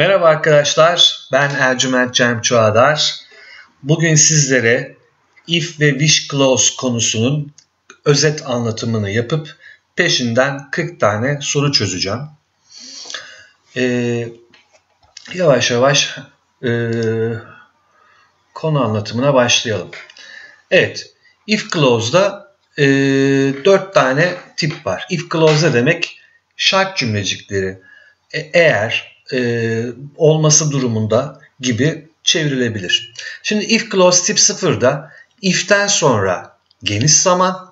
Merhaba arkadaşlar, ben Ercüment Cem Çuhadar. Bugün sizlere if ve wish clause konusunun özet anlatımını yapıp peşinden 40 tane soru çözeceğim. Yavaş yavaş konu anlatımına başlayalım. Evet, if clause'da 4 tane tip var. If clause ne demek? Şart cümlecikleri eğer olması durumunda gibi çevrilebilir. Şimdi if clause tip 0'da if'ten sonra geniş zaman,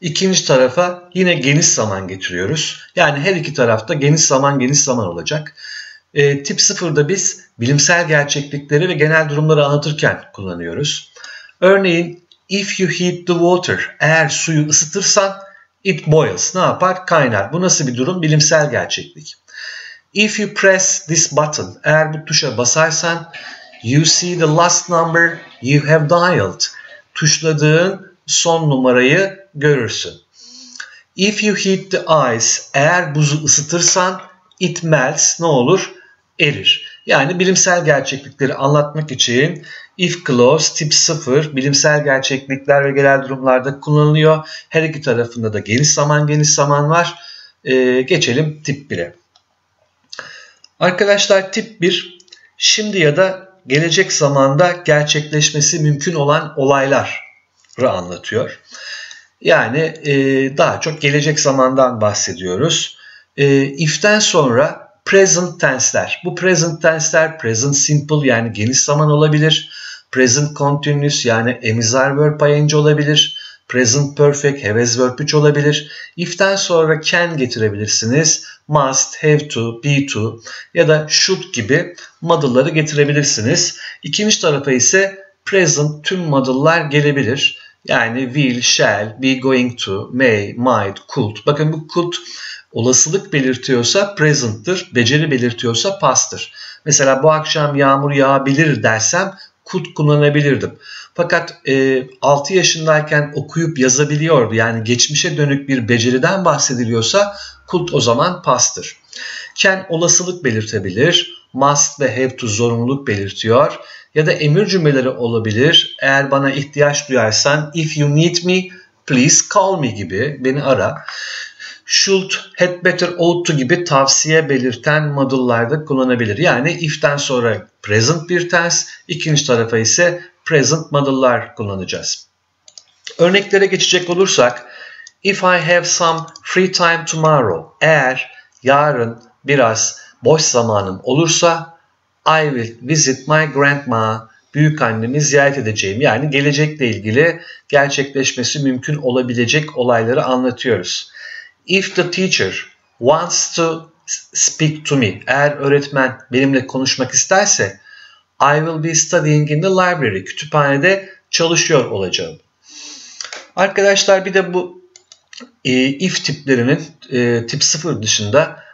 ikinci tarafa yine geniş zaman getiriyoruz. Yani her iki tarafta geniş zaman olacak. Tip 0'da biz bilimsel gerçeklikleri ve genel durumları anlatırken kullanıyoruz. Örneğin if you heat the water, eğer suyu ısıtırsan it boils, ne yapar? Kaynar. Bu nasıl bir durum? Bilimsel gerçeklik. If you press this button, eğer bu tuşa basarsan you see the last number you have dialed, tuşladığın son numarayı görürsün. If you heat the ice, eğer buzu ısıtırsan it melts, ne olur? Erir. Yani bilimsel gerçeklikleri anlatmak için if clause tip 0 bilimsel gerçeklikler ve genel durumlarda kullanılıyor. Her iki tarafında da geniş zaman var. Geçelim tip 1'e. Arkadaşlar tip 1, şimdi ya da gelecek zamanda gerçekleşmesi mümkün olan olayları anlatıyor. Yani daha çok gelecek zamandan bahsediyoruz. If'ten sonra present tense'ler. Bu present tense'ler present simple yani geniş zaman olabilir. Present continuous yani emizar verb ing olabilir. Present perfect, have as verb 3 olabilir. If'ten sonra can getirebilirsiniz. Must, have to, be to ya da should gibi modalları getirebilirsiniz. İkinci tarafa ise present tüm modallar gelebilir. Yani will, shall, be going to, may, might, could. Bakın bu could olasılık belirtiyorsa present'tır, beceri belirtiyorsa past'tır. Mesela bu akşam yağmur yağabilir dersem could kullanabilirdim. Fakat 6 yaşındayken okuyup yazabiliyordu. Yani geçmişe dönük bir beceriden bahsediliyorsa could o zaman past'tır. Can olasılık belirtebilir. Must ve have to zorunluluk belirtiyor. Ya da emir cümleleri olabilir. Eğer bana ihtiyaç duyarsan if you need me please call me gibi beni ara. Should, had better, ought to gibi tavsiye belirten modullarda kullanabilir. Yani if'ten sonra present bir tense, ikinci tarafa ise present modullar kullanacağız. Örneklere geçecek olursak, if I have some free time tomorrow, eğer yarın biraz boş zamanım olursa, I will visit my grandma, büyükannemi ziyaret edeceğim. Yani gelecekle ilgili gerçekleşmesi mümkün olabilecek olayları anlatıyoruz. If the teacher wants to speak to me, eğer öğretmen benimle konuşmak isterse, I will be studying in the library, kütüphanede çalışıyor olacağım. Arkadaşlar bir de bu if tiplerinin tip 0 dışında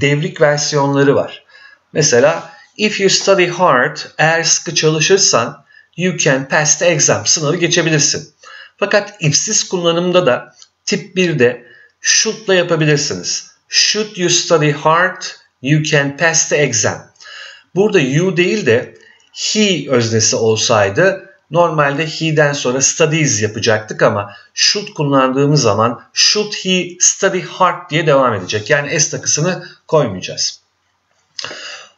devrik versiyonları var. Mesela if you study hard, eğer sıkı çalışırsan you can pass the exam, sınavı geçebilirsin. Fakat if'siz kullanımda da tip 1'de should'la yapabilirsiniz. Should you study hard, you can pass the exam. Burada you değil de he öznesi olsaydı normalde he'den sonra studies yapacaktık ama should kullandığımız zaman should he study hard diye devam edecek. Yani s takısını koymayacağız.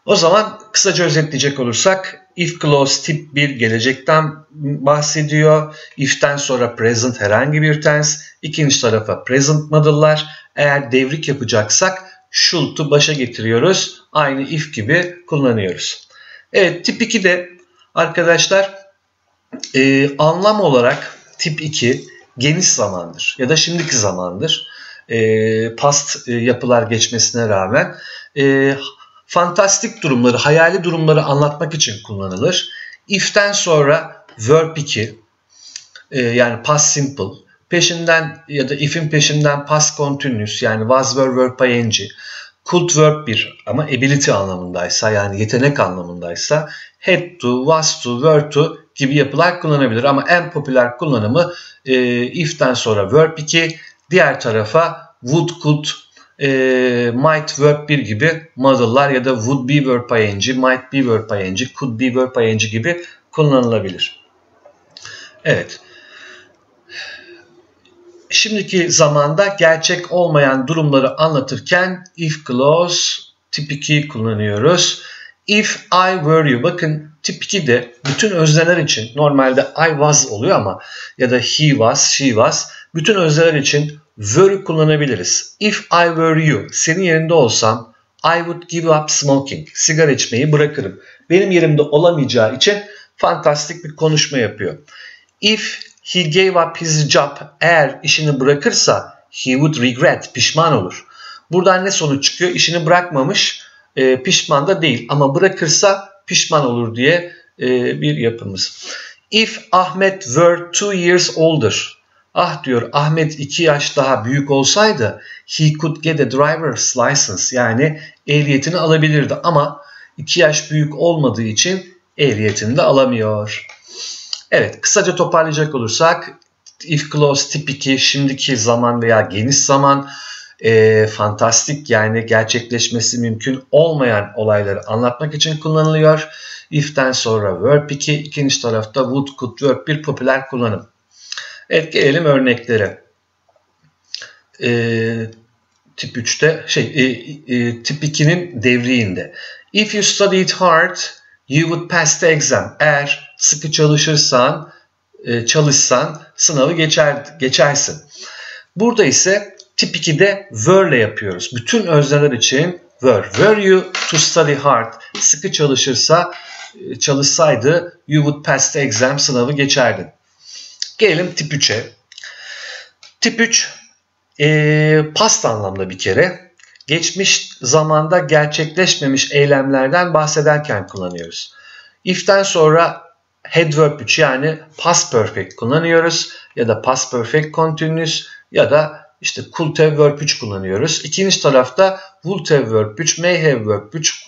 O zaman kısaca özetleyecek olursak if clause tip 1 gelecekten bahsediyor. If'ten sonra present herhangi bir tense, ikinci tarafa present modullar. Eğer devrik yapacaksak should'u başa getiriyoruz. Aynı if gibi kullanıyoruz. Evet, tip 2'de arkadaşlar anlam olarak tip 2 geniş zamandır ya da şimdiki zamandır. Past yapılar geçmesine rağmen fantastik durumları, hayali durumları anlatmak için kullanılır. If'ten sonra verb 2 yani past simple, peşinden ya da if'in peşinden past continuous yani was, were, were ing, could verb 1 ama ability anlamındaysa yani yetenek anlamındaysa had to, was to, were to gibi yapılar kullanabilir. Ama en popüler kullanımı if'ten sonra verb 2, diğer tarafa would, could, might verb 1 gibi modallar ya da would be verb ing, might be verb ing, could be verb ing gibi kullanılabilir. Evet. Şimdiki zamanda gerçek olmayan durumları anlatırken if clause tip 2 kullanıyoruz. If I were you, bakın tip 2'de bütün özneler için, normalde I was oluyor ama ya da he was, she was, bütün özneler için were'ü kullanabiliriz. If I were you, senin yerinde olsam I would give up smoking, sigara içmeyi bırakırım. Benim yerimde olamayacağı için fantastik bir konuşma yapıyor. If he gave up his job, eğer işini bırakırsa he would regret, pişman olur. Buradan ne sonuç çıkıyor? İşini bırakmamış, pişman da değil ama bırakırsa pişman olur diye bir yapımız. If Ahmet were 2 years older, ah diyor Ahmet 2 yaş daha büyük olsaydı he could get a driver's license, yani ehliyetini alabilirdi ama 2 yaş büyük olmadığı için ehliyetini de alamıyor. Evet, kısaca toparlayacak olursak if clause tip 2 şimdiki zaman veya geniş zaman, fantastik yani gerçekleşmesi mümkün olmayan olayları anlatmak için kullanılıyor. If'ten sonra verb 2, ikinci tarafta would, could, verb 1 popüler kullanım. Evet, gelelim örneklere. Tip 3'te tip 2'nin devriğinde. If you studied hard, you would pass the exam. Eğer sıkı çalışsan sınavı geçersin. Burada ise tip 2'de were'le yapıyoruz. Bütün özneler için were. Were you to study hard? Sıkı çalışsaydı you would pass the exam, sınavı geçerdin. Gelelim tip 3'e. Tip 3 past anlamda bir kere. Geçmiş zamanda gerçekleşmemiş eylemlerden bahsederken kullanıyoruz. If'ten sonra headverb 3 yani past perfect kullanıyoruz. Ya da past perfect continuous ya da İşte could have verb 3 kullanıyoruz. İkinci tarafta would have verb 3, may have verb 3,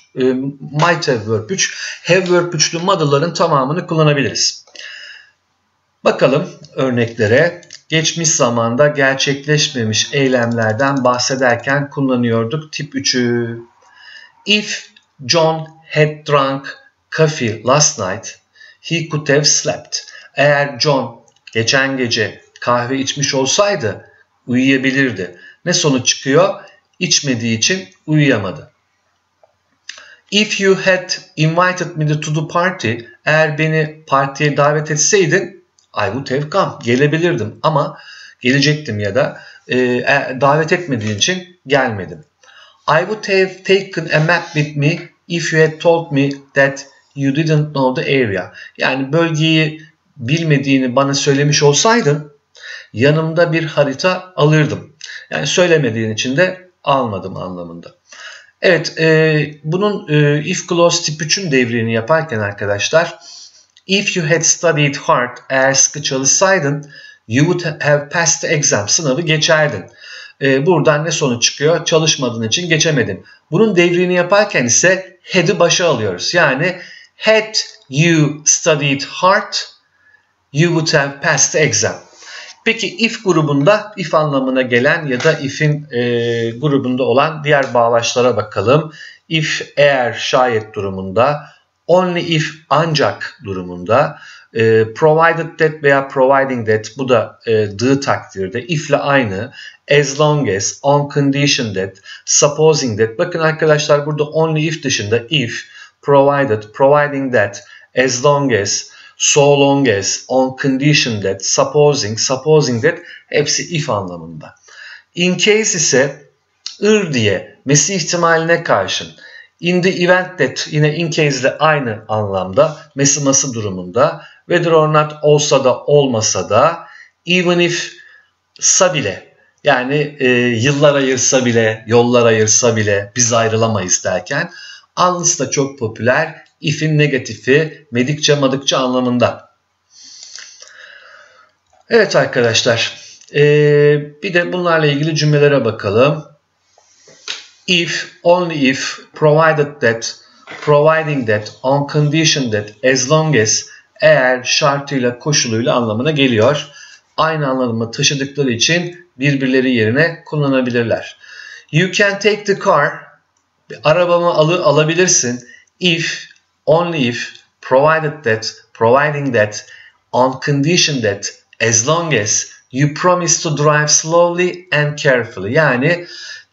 might have verb 3, have verb 3'lü modalların tamamını kullanabiliriz. Bakalım örneklere. Geçmiş zamanda gerçekleşmemiş eylemlerden bahsederken kullanıyorduk tip 3'ü. If John had drunk coffee last night, he could have slept. Eğer John geçen gece kahve içmiş olsaydı uyuyabilirdi. Ne sonuç çıkıyor? İçmediği için uyuyamadı. If you had invited me to the party, eğer beni partiye davet etseydin, I would have come, gelebilirdim ama gelecektim ya da davet etmediğin için gelmedim. I would have taken a map with me if you had told me that you didn't know the area. Yani bölgeyi bilmediğini bana söylemiş olsaydın, yanımda bir harita alırdım. Yani söylemediğin için de almadım anlamında. Evet, bunun if clause tip 3'ün devrini yaparken arkadaşlar, if you had studied hard, eğer sıkı çalışsaydın, you would have passed the exam, sınavı geçerdin. Buradan ne sonuç çıkıyor? Çalışmadığın için geçemedin. Bunun devrini yaparken ise had'i başa alıyoruz. Yani had you studied hard, you would have passed the exam. Peki if grubunda if anlamına gelen ya da if'in grubunda olan diğer bağlaçlara bakalım. If eğer, şayet durumunda, only if ancak durumunda, provided that veya providing that, bu da the takdirde, if ile aynı, as long as, on condition that, supposing that. Bakın arkadaşlar, burada only if dışında if, provided, providing that, as long as, so long as, on condition that, supposing, supposing that hepsi if anlamında. In case ise diye mesih ihtimaline karşın. In the event that yine in case ile aynı anlamda, mesiması durumunda. Whether or not, olsa da olmasa da. Even if, sa bile, yani yıllar ayırsa bile, yollar ayırsa bile biz ayrılamayız derken. Unless da çok popüler. If'in negatifi medikçe madıkça anlamında. Evet arkadaşlar, bir de bunlarla ilgili cümlelere bakalım. If, only if, provided that, providing that, on condition that, as long as, eğer, şartıyla, koşuluyla anlamına geliyor. Aynı anlamı taşıdıkları için birbirleri yerine kullanabilirler. You can take the car. Arabamı alabilirsin. If, only if, provided that, providing that, on condition that, as long as you promise to drive slowly and carefully. Yani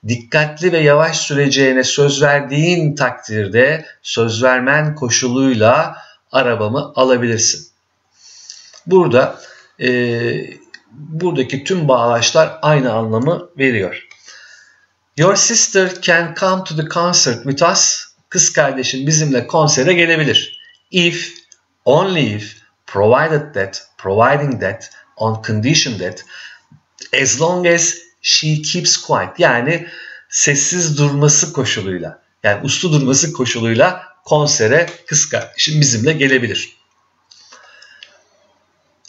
dikkatli ve yavaş süreceğine söz verdiğin takdirde, söz vermen koşuluyla arabamı alabilirsin. Burada buradaki tüm bağlaçlar aynı anlamı veriyor. Your sister can come to the concert with us. Kız kardeşin bizimle konsere gelebilir. If, only if, provided that, providing that, on condition that, as long as she keeps quiet. Yani sessiz durması koşuluyla, yani uslu durması koşuluyla konsere kız kardeşin bizimle gelebilir.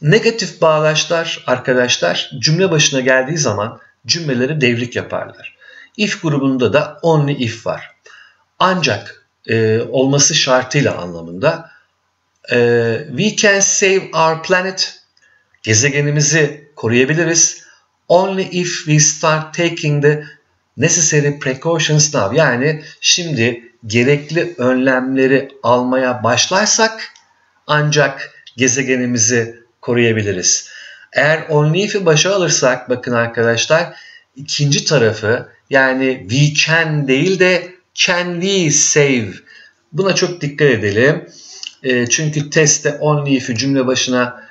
Negatif bağlaçlar arkadaşlar cümle başına geldiği zaman cümleleri devrik yaparlar. If grubunda da only if var. Ancak olması şartıyla anlamında. We can save our planet. Gezegenimizi koruyabiliriz. Only if we start taking the necessary precautions now. Yani şimdi gerekli önlemleri almaya başlarsak ancak gezegenimizi koruyabiliriz. Eğer only if'i başa alırsak bakın arkadaşlar ikinci tarafı yani we can değil de can we save? Buna çok dikkat edelim. Çünkü testte only if'i cümle başına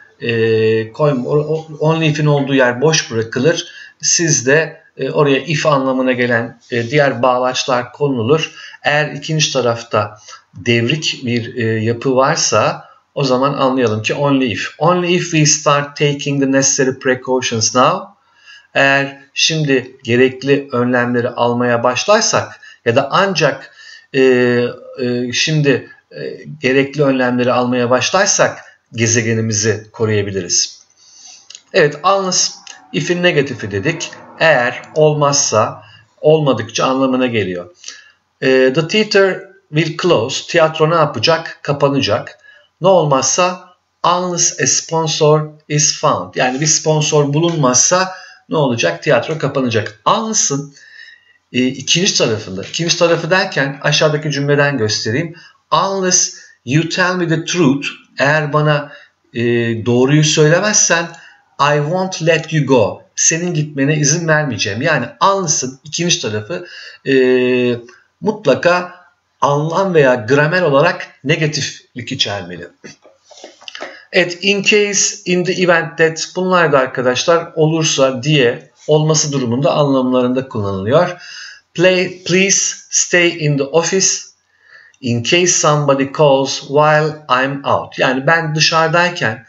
only if'in olduğu yer boş bırakılır. Siz de oraya if anlamına gelen diğer bağlaçlar konulur. Eğer ikinci tarafta devrik bir yapı varsa o zaman anlayalım ki only if. Only if we start taking the necessary precautions now. Eğer şimdi gerekli önlemleri almaya başlarsak ya da ancak şimdi gerekli önlemleri almaya başlarsak gezegenimizi koruyabiliriz. Evet, yalnız if'in negatifi dedik. Eğer olmazsa, olmadıkça anlamına geliyor. The theater will close. Tiyatro ne yapacak? Kapanacak. Ne olmazsa unless a sponsor is found. Yani bir sponsor bulunmazsa ne olacak? Tiyatro kapanacak. Unless'ın ikinci tarafında. İkinci tarafı derken aşağıdaki cümleden göstereyim. Unless you tell me the truth. Eğer bana doğruyu söylemezsen I won't let you go. Senin gitmene izin vermeyeceğim. Yani unless'ın ikinci tarafı mutlaka anlam veya gramer olarak negatiflik içermeli. Evet, in case, in the event that bunlar da arkadaşlar olursa diye olması durumunda anlamlarında kullanılıyor. Please stay in the office in case somebody calls while I'm out. Yani ben dışarıdayken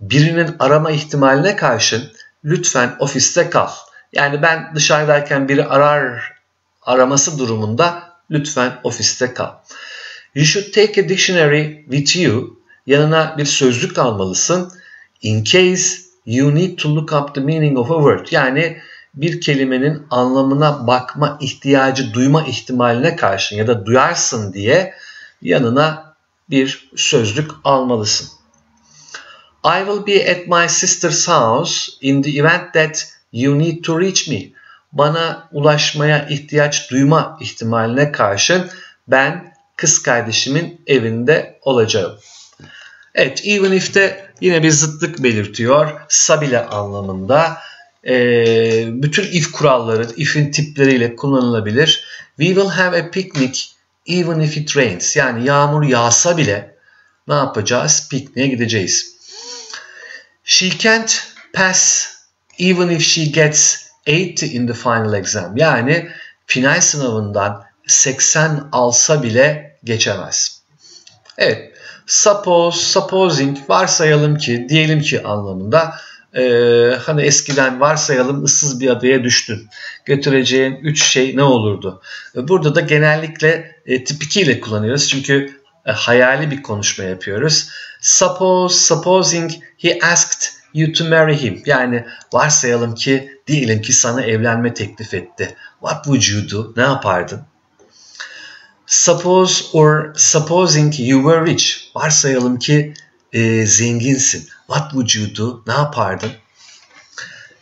birinin arama ihtimaline karşın lütfen ofiste kal. Yani ben dışarıdayken biri araması durumunda lütfen ofiste kal. You should take a dictionary with you. Yanına bir sözlük almalısın. In case you need to look up the meaning of a word. Yani bir kelimenin anlamına bakma ihtiyacı duyma ihtimaline karşın ya da duyarsın diye yanına bir sözlük almalısın. I will be at my sister's house in the event that you need to reach me. Bana ulaşmaya ihtiyaç duyma ihtimaline karşın ben kız kardeşimin evinde olacağım. Evet, even if'te yine bir zıtlık belirtiyor. Sabile anlamında. Bütün if kuralları, if'in tipleriyle kullanılabilir. We will have a picnic even if it rains. Yani yağmur yağsa bile ne yapacağız? Pikniğe gideceğiz. She can't pass even if she gets 80 in the final exam. Yani final sınavından 80 alsa bile geçemez. Evet. Suppose, supposing, varsayalım ki, diyelim ki anlamında hani eskiden varsayalım ıssız bir adaya düştün. Götüreceğin 3 şey ne olurdu? Burada da genellikle tip 2 ile kullanıyoruz. Çünkü hayali bir konuşma yapıyoruz. Suppose, supposing he asked you to marry him. Yani varsayalım ki, diyelim ki sana evlenme teklif etti. What would you do? Ne yapardın? Suppose or supposing you were rich. Varsayalım ki zenginsin. What would you do? Ne yapardın?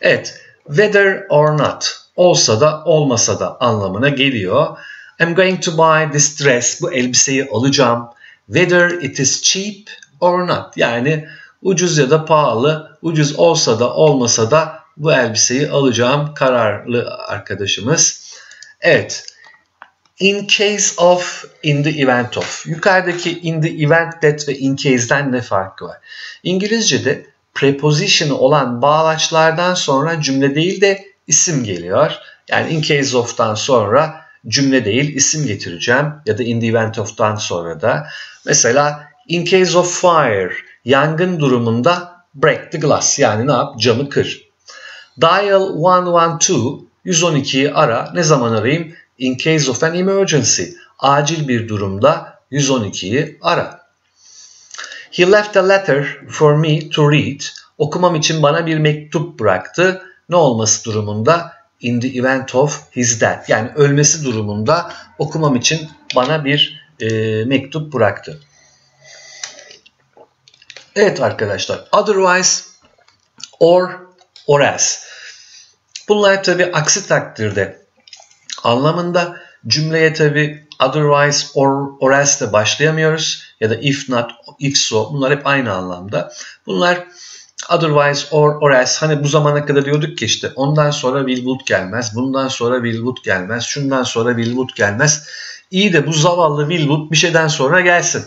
Evet. Whether or not. olsa da olmasa da anlamına geliyor. I'm going to buy this dress. Bu elbiseyi alacağım. Whether it is cheap or not. Yani ucuz ya da pahalı, ucuz olsa da olmasa da bu elbiseyi alacağım kararlı arkadaşımız. Evet. In case of, in the event of. Yukarıdaki in the event that ve in case'den ne farkı var? İngilizce'de preposition'ı olan bağlaçlardan sonra cümle değil de isim geliyor. Yani in case of'tan sonra cümle değil isim getireceğim ya da in the event of'tan sonra da. Mesela in case of fire, yangın durumunda break the glass, yani ne yap? Camı kır. Dial 112, 112'yi ara. Ne zaman arayayım? In case of an emergency, acil bir durumda 112'yi ara. He left a letter for me to read. Okumam için bana bir mektup bıraktı. Ne olması durumunda? In the event of his death. Yani ölmesi durumunda okumam için bana bir mektup bıraktı. Evet arkadaşlar. Otherwise or else. Bunlar tabi aksi takdirde anlamında. Cümleye tabi otherwise or else de başlayamıyoruz. Ya da if not, if so, bunlar hep aynı anlamda. Bunlar otherwise or else. Hani bu zamana kadar diyorduk ki işte ondan sonra will would gelmez. Bundan sonra will would gelmez. Şundan sonra will would gelmez. İyi de bu zavallı will would bir şeyden sonra gelsin.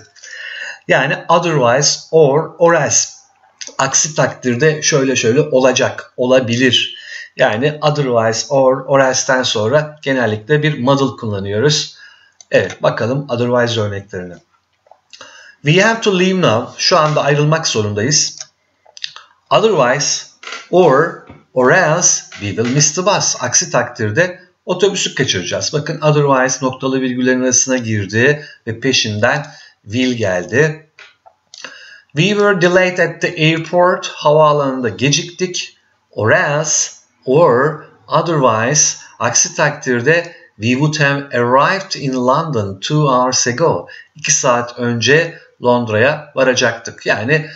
Yani otherwise or else. Aksi takdirde şöyle şöyle olacak, olabilir. Yani otherwise or else'ten sonra genellikle bir modal kullanıyoruz. Evet, bakalım otherwise örneklerine. We have to leave now. Şu anda ayrılmak zorundayız. Otherwise or else we will miss the bus. Aksi takdirde otobüsü kaçıracağız. Bakın otherwise noktalı virgüllerin arasına girdi ve peşinden will geldi. We were delayed at the airport. Havaalanında geciktik. Or else or otherwise, aksi takdirde we would have arrived in London 2 hours ago. 2 saat önce Londra'ya varacaktık. Yani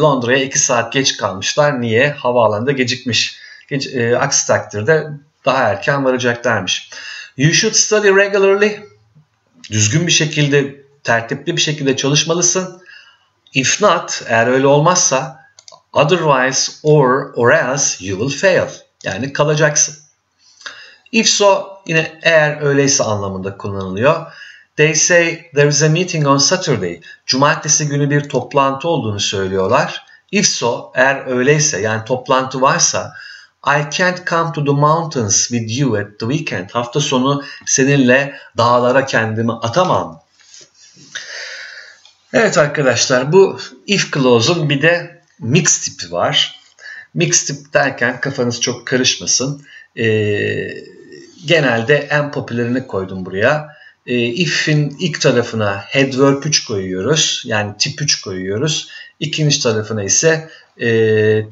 Londra'ya 2 saat geç kalmışlar. Niye? Havaalanında gecikmiş. Aksi takdirde daha erken varacaklarmış. You should study regularly. Düzgün bir şekilde, tertipli bir şekilde çalışmalısın. If not, eğer öyle olmazsa otherwise or else you will fail. Yani kalacaksın. If so, yine eğer öyleyse anlamında kullanılıyor. They say there is a meeting on Saturday. Cumartesi günü bir toplantı olduğunu söylüyorlar. If so, eğer öyleyse, yani toplantı varsa, I can't come to the mountains with you at the weekend. Hafta sonu seninle dağlara kendimi atamam. Evet arkadaşlar, bu if clause'un bir de mix tipi var. Mix tip derken kafanız çok karışmasın. Genelde en popülerini koydum buraya. If'in ilk tarafına headverb 3 koyuyoruz. Yani tip 3 koyuyoruz. İkinci tarafına ise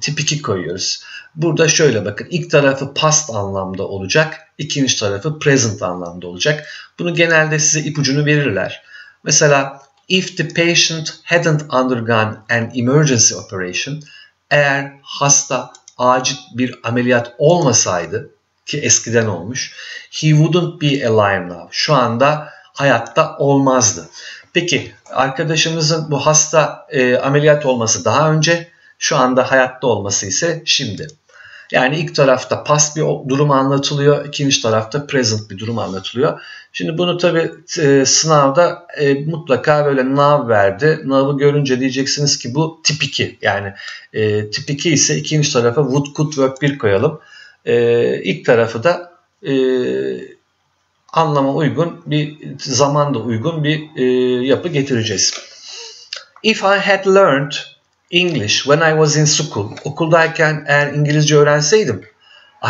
tip 2 koyuyoruz. Burada şöyle bakın. İlk tarafı past anlamda olacak. İkinci tarafı present anlamda olacak. Bunu genelde size ipucunu verirler. Mesela if the patient hadn't undergone an emergency operation. Eğer hasta acil bir ameliyat olmasaydı, ki eskiden olmuş, he wouldn't be alive now. Şu anda hayatta olmazdı. Peki arkadaşımızın bu hasta ameliyat olması daha önce, şu anda hayatta olması ise şimdi. Yani ilk tarafta past bir durum anlatılıyor, ikinci tarafta present bir durum anlatılıyor. Şimdi bunu tabi sınavda mutlaka böyle nav verdi. Nav'ı görünce diyeceksiniz ki bu tip 2. Yani tip 2 ise ikinci tarafa would, could, verb 1 koyalım. İlk tarafı da anlama uygun, bir zamanda uygun bir yapı getireceğiz. If I had learned English when I was in school. Okuldayken eğer İngilizce öğrenseydim,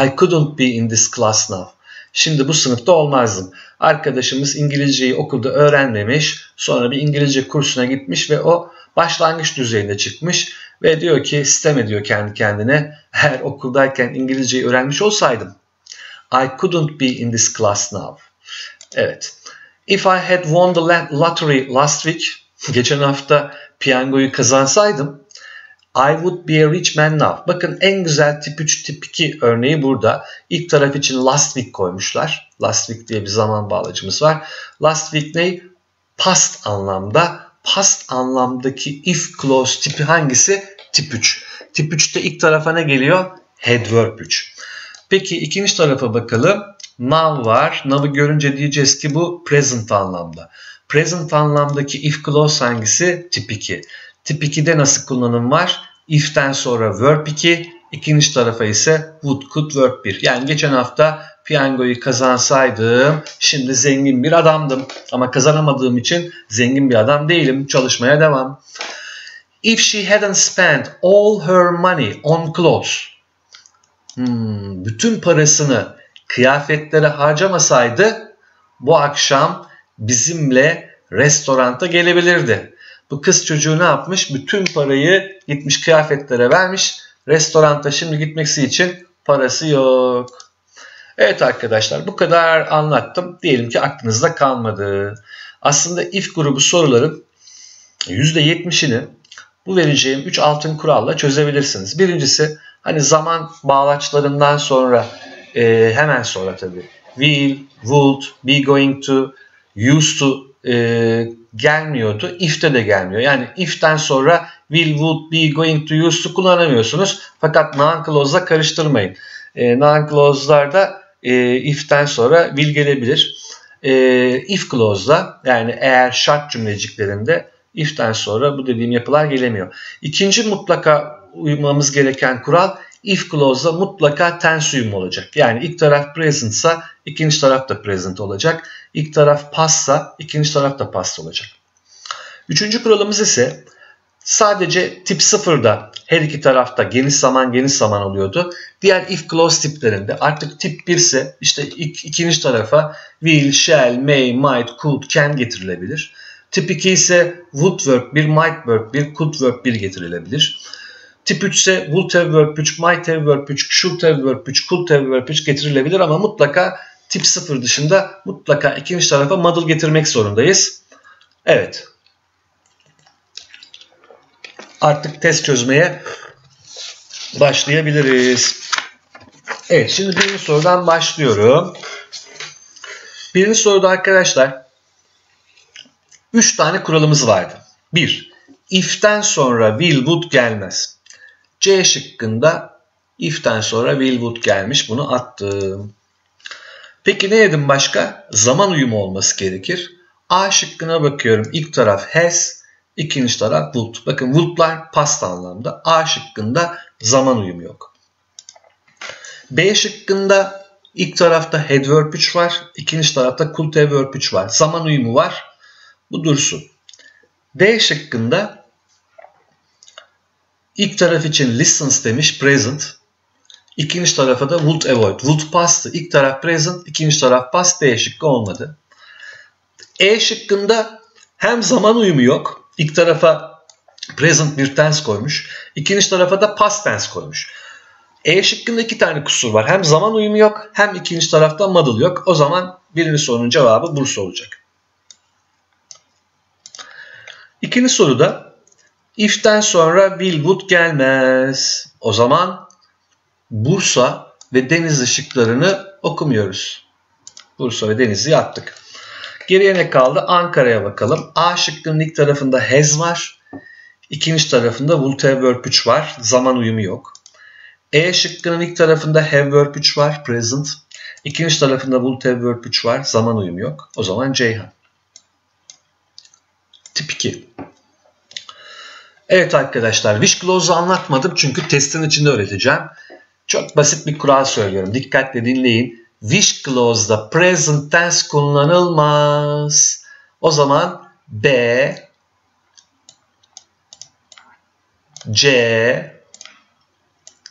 I couldn't be in this class now. Şimdi bu sınıfta olmazdım. Arkadaşımız İngilizceyi okulda öğrenmemiş, sonra bir İngilizce kursuna gitmiş ve o başlangıç düzeyinde çıkmış ve diyor ki, sitem ediyor kendi kendine, eğer okuldayken İngilizceyi öğrenmiş olsaydım, I couldn't be in this class now. Evet. If I had won the lottery last week, geçen hafta piyangoyu kazansaydım, I would be a rich man now. Bakın en güzel tip 3, tip 2 örneği burada. İlk taraf için last week koymuşlar. Last week diye bir zaman bağlacımız var. Last week ne? Past anlamda. Past anlamdaki if clause tipi hangisi? Tip 3. Tip 3'te ilk tarafa ne geliyor? Head verb 3. Peki ikinci tarafa bakalım. Now var. Now'ı görünce diyeceğiz ki bu present anlamda. Present anlamdaki if clause hangisi? Tip 2. Tip 2'de nasıl kullanım var? If'ten sonra verb 2, ikinci tarafa ise would, could, verb 1. Yani geçen hafta piyangoyu kazansaydım şimdi zengin bir adamdım. Ama kazanamadığım için zengin bir adam değilim. Çalışmaya devam. If she hadn't spent all her money on clothes. Bütün parasını kıyafetlere harcamasaydı bu akşam bizimle restoranta gelebilirdi. Bu kız çocuğu ne yapmış? Bütün parayı gitmiş kıyafetlere vermiş. Restoranta şimdi gitmesi için parası yok. Evet arkadaşlar, bu kadar anlattım. Diyelim ki aklınızda kalmadı. Aslında if grubu soruların %70'ini bu vereceğim 3 altın kuralla çözebilirsiniz. Birincisi, hani zaman bağlaçlarından sonra hemen sonra tabii will, would, be going to, used to gelmiyordu. If'te de gelmiyor. Yani if'ten sonra will, would, be, going to, used to kullanamıyorsunuz. Fakat noun clause'la karıştırmayın. Noun clause'larda if'ten sonra will gelebilir. If clause'da, yani eğer şart cümleciklerinde if'ten sonra bu dediğim yapılar gelemiyor. İkinci mutlaka uymamız gereken kural, if clause'da mutlaka tense uyum olacak. Yani ilk taraf present'sa ikinci taraf da present olacak. İlk taraf past'sa ikinci taraf da past olacak. Üçüncü kuralımız ise sadece tip 0'da her iki tarafta geniş zaman geniş zaman oluyordu. Diğer if clause tiplerinde artık tip 1 ise işte ikinci tarafa will, shall, may, might, could, can getirilebilir. Tip 2 ise would verb 1, might verb 1, could verb 1 getirilebilir. Tip 3 ise would have verb 3, might have verb 3, should have verb 3, could have verb 3 getirilebilir ama mutlaka tip 0 dışında mutlaka ikinci tarafa modal getirmek zorundayız. Evet. Artık test çözmeye başlayabiliriz. Evet, şimdi birinci sorudan başlıyorum. Birinci soruda arkadaşlar 3 tane kuralımız vardı. 1. If'ten sonra will, would gelmez. C şıkkında if'ten sonra will, would gelmiş. Bunu attım. Peki ne dedim başka? Zaman uyumu olması gerekir. A şıkkına bakıyorum. İlk taraf has, ikinci taraf would. Bakın would'lar past anlamda. A şıkkında zaman uyumu yok. B şıkkında ilk tarafta had verb 3 var. İkinci tarafta could have verb 3 var. Zaman uyumu var. Bu dursun. D şıkkında ilk taraf için listens demiş present. İkinci tarafa da would avoid. Would past'ı. İlk taraf present, ikinci taraf past. D şıkkı olmadı. E şıkkında hem zaman uyumu yok. İlk tarafa present bir tense koymuş. İkinci tarafa da past tense koymuş. E şıkkında 2 tane kusur var. Hem zaman uyumu yok hem ikinci tarafta modal yok. O zaman birinci sorunun cevabı burası olacak. İkinci soruda if'ten sonra will, would gelmez. O zaman Bursa ve Denizli şıklarını okumuyoruz. Bursa ve Denizli'yi attık. Geriye ne kaldı? Ankara'ya bakalım. A şıkkının ilk tarafında has var. İkinci tarafında would have verb 3 var. Zaman uyumu yok. E şıkkının ilk tarafında have verb 3 var. Present. İkinci tarafında would have verb 3 var. Zaman uyumu yok. O zaman Ceyhan. Tip 2. Evet arkadaşlar, wish clause'u anlatmadım çünkü testin içinde öğreteceğim. Çok basit bir kural söylüyorum. Dikkatle dinleyin. Wish clause'da present tense kullanılmaz. O zaman B, C,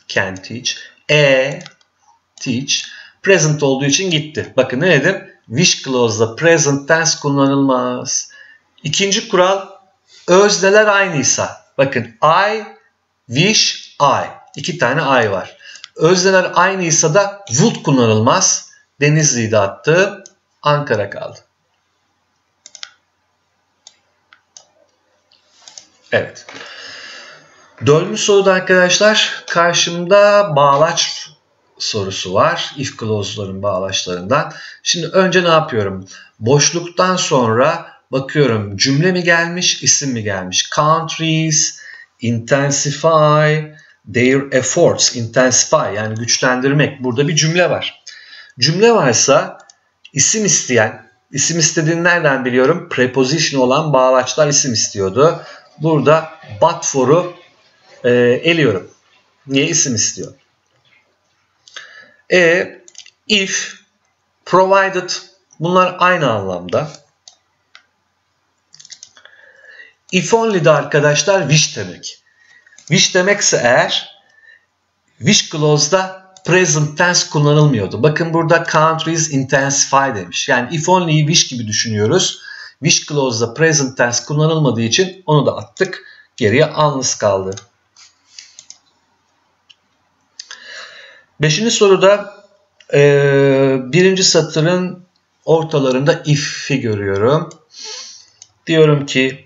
can teach, E, teach. Present olduğu için gitti. Bakın ne dedim? Wish clause'da present tense kullanılmaz. İkinci kural, özneler aynıysa. Bakın I, wish, I. 2 tane I var. Özneler aynıysa da would kullanılmaz. Denizli'yi de attı. Ankara kaldı. Evet. Dördüncü soruda arkadaşlar karşımda bağlaç sorusu var. If clause'ların bağlaçlarından. Şimdi önce ne yapıyorum? Boşluktan sonra bakıyorum cümle mi gelmiş, isim mi gelmiş? Countries intensify their efforts. Intensify yani güçlendirmek. Burada bir cümle var. Cümle varsa isim isteyen, isim istediğini nereden biliyorum? Preposition olan bağlaçlar isim istiyordu. Burada but for'u eliyorum. Niye? İsim istiyor. If, provided, bunlar aynı anlamda. If only de arkadaşlar which demek. Which demekse eğer which clause'da present tense kullanılmıyordu. Bakın burada countries intensify demiş. Yani if only'yi which gibi düşünüyoruz. Which clause'da present tense kullanılmadığı için onu da attık. Geriye unless kaldı. Beşinci soruda birinci satırın ortalarında if'i görüyorum. Diyorum ki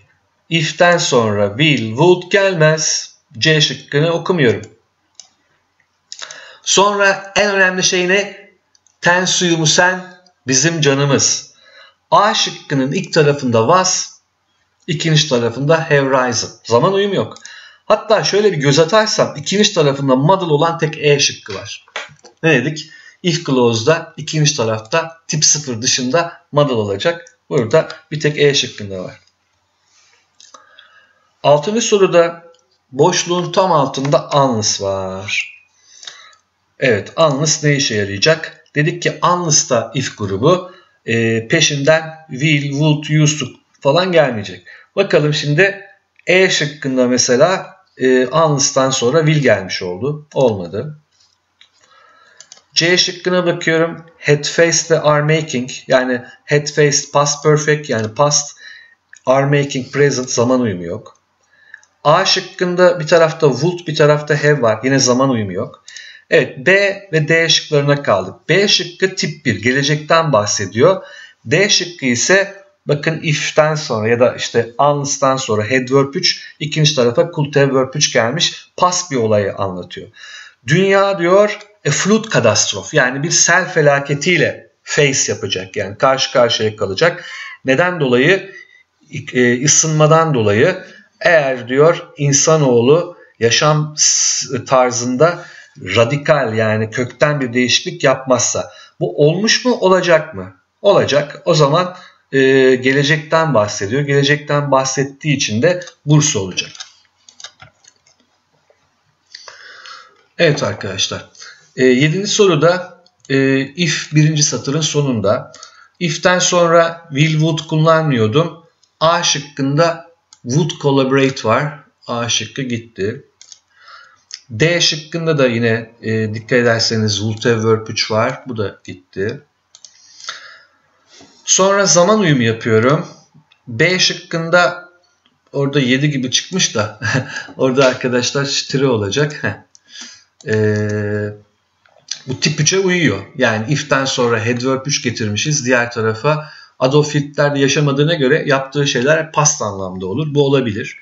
if'ten sonra will, would gelmez. C şıkkını okumuyorum. Sonra en önemli şey ne? Ten suyumu sen, bizim canımız. A şıkkının ilk tarafında was, ikinci tarafında have risen. Zaman uyumu yok. Hatta şöyle bir göz atarsam ikinci tarafında model olan tek E şıkkı var. Ne dedik? If clause'da ikinci tarafta tip 0 dışında model olacak. Burada bir tek E şıkkında var. Altıncı soruda boşluğun tam altında unless var. Evet, unless ne işe yarayacak? Dedik ki unless'da if grubu peşinden will, would, used to falan gelmeyecek. Bakalım şimdi E şıkkında mesela unless'tan sonra will gelmiş oldu. Olmadı. C şıkkına bakıyorum. Had faced ve are making, yani had faced past perfect, yani past, are making present, zaman uyumu yok. A şıkkında bir tarafta would bir tarafta have var. Yine zaman uyumu yok. Evet, B ve D şıklarına kaldık. B şıkkı tip 1, gelecekten bahsediyor. D şıkkı ise bakın if'ten sonra ya da işte unless'tan sonra had verb 3, ikinci tarafa could have verb 3 gelmiş. Past bir olayı anlatıyor. Dünya diyor flood katastrof, yani bir sel felaketiyle face yapacak, yani karşı karşıya kalacak. Neden dolayı? Isınmadan dolayı. Eğer diyor insanoğlu yaşam tarzında radikal, yani kökten bir değişiklik yapmazsa. Bu olmuş mu, olacak mı? Olacak. O zaman gelecekten bahsediyor. Gelecekten bahsettiği için de bursa olacak. Evet arkadaşlar. 7. soruda if birinci satırın sonunda. If'ten sonra will would kullanmıyordum. A şıkkında would collaborate var. A şıkkı gitti. D şıkkında da yine dikkat ederseniz would have verb 3 var. Bu da gitti. Sonra zaman uyumu yapıyorum. B şıkkında orada 7 gibi çıkmış da orada arkadaşlar tire olacak. Bu tip 3'e uyuyor. Yani if'ten sonra had verb 3 getirmişiz. Diğer tarafa Adolf Hitler'de yaşamadığına göre yaptığı şeyler past anlamda olur. Bu olabilir.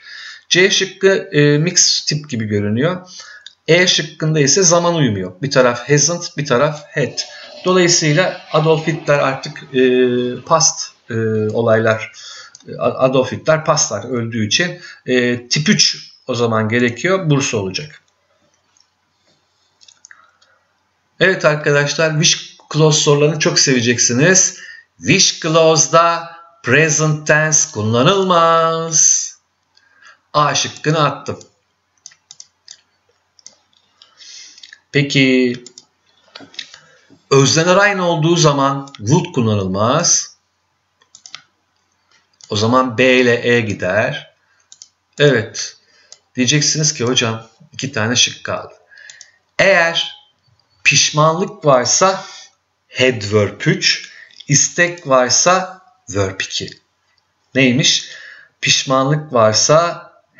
C şıkkı mix tip gibi görünüyor. E şıkkında ise zaman uyumu yok. Bir taraf hasn't, bir taraf had. Dolayısıyla Adolf Hitler artık past olaylar. Adolf Hitler pastlar öldüğü için tip 3 o zaman gerekiyor. Bursa olacak. Evet arkadaşlar, which clause sorularını çok seveceksiniz. Which clause'da present tense kullanılmaz. A şıkkını attım. Peki özneler aynı olduğu zaman would kullanılmaz. O zaman B ile E gider. Evet. Diyeceksiniz ki hocam 2 tane şık kaldı. Eğer pişmanlık varsa had verb 3, istek varsa verb 2. Neymiş? Pişmanlık varsa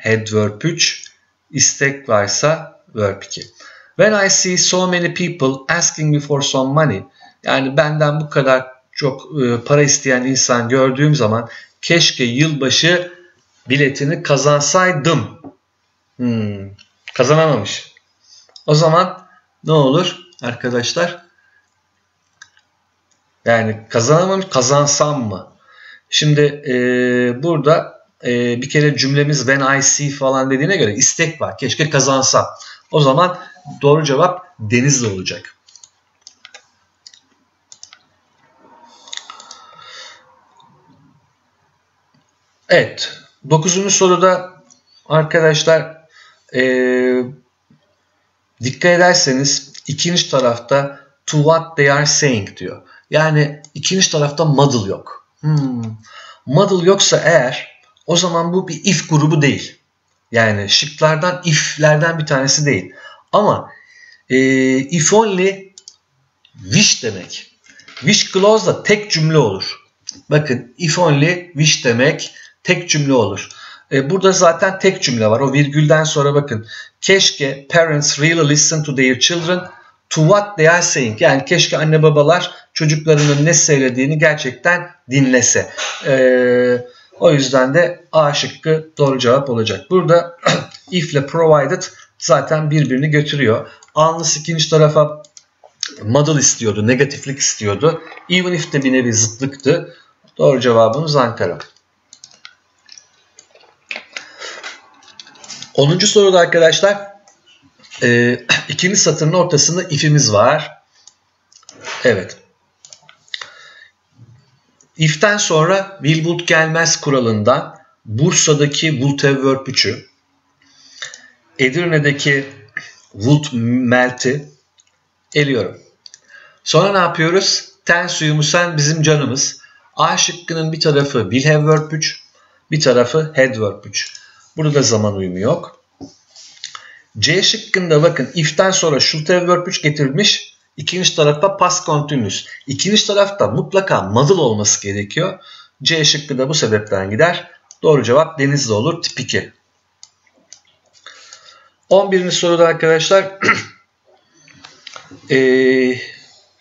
had verb 3, istek varsa verb 2. When I see so many people asking me for some money, yani benden bu kadar çok para isteyen insan gördüğüm zaman keşke yılbaşı biletini kazansaydım Kazanamamış. O zaman ne olur arkadaşlar? Yani kazanamamış, kazansam mı? Şimdi burada bir kere cümlemiz when I see falan dediğine göre istek var. Keşke kazansam. O zaman doğru cevap Denizli olacak. Evet. 9. soruda arkadaşlar dikkat ederseniz ikinci tarafta to what they are saying diyor. Yani ikinci tarafta model yok. Model yoksa eğer o zaman bu bir if grubu değil. Yani şıklardan if'lerden bir tanesi değil. Ama if only wish demek. Wish clause da tek cümle olur. Bakın if only wish demek tek cümle olur. Burada zaten tek cümle var. O virgülden sonra bakın. Keşke parents really listen to their children to what they are saying. Yani keşke anne babalar çocuklarının ne söylediğini gerçekten dinlese. O yüzden de A şıkkı doğru cevap olacak. Burada if ile provided zaten birbirini götürüyor. Yalnız ikinci tarafa model istiyordu. Negatiflik istiyordu. Even if de bir nevi zıtlıktı. Doğru cevabımız Ankara. 10. soruda arkadaşlar ikinci satırın ortasında if'imiz var. Evet. If'ten sonra will would gelmez kuralından Bursa'daki would have verb 3'ü, Edirne'deki would melt'i eliyorum. Sonra ne yapıyoruz? Ten suyumuz sen bizim canımız. A şıkkının bir tarafı will have verb 3, bir tarafı had verb 3. Burada da zaman uyumu yok. C şıkkında bakın if'ten sonra should have verb 3 getirilmiş. İkinci tarafta past continuous. İkinci tarafta mutlaka model olması gerekiyor. C şıkkı da bu sebepten gider. Doğru cevap Denizli olur. Tip 2. 11. soruda arkadaşlar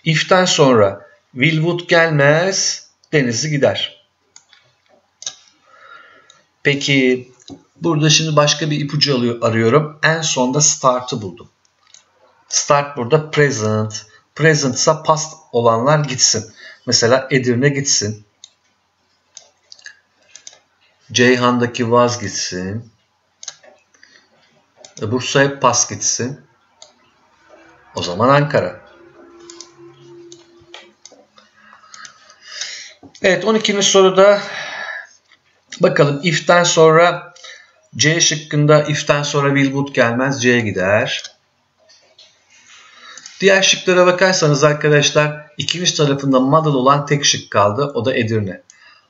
if'ten sonra will would gelmez, Denizli gider. Peki burada şimdi başka bir ipucu arıyorum. En sonda start'ı buldum. Start burada present. Present ise past olanlar gitsin. Mesela Edirne gitsin. Ceyhan'daki was gitsin. Bursa'ya past gitsin. O zaman Ankara. Evet, 12. soruda bakalım if'ten sonra C şıkkında if'ten sonra will would gelmez, C'ye gider. Diğer şıklara bakarsanız arkadaşlar ikinci tarafında model olan tek şık kaldı. O da Edirne.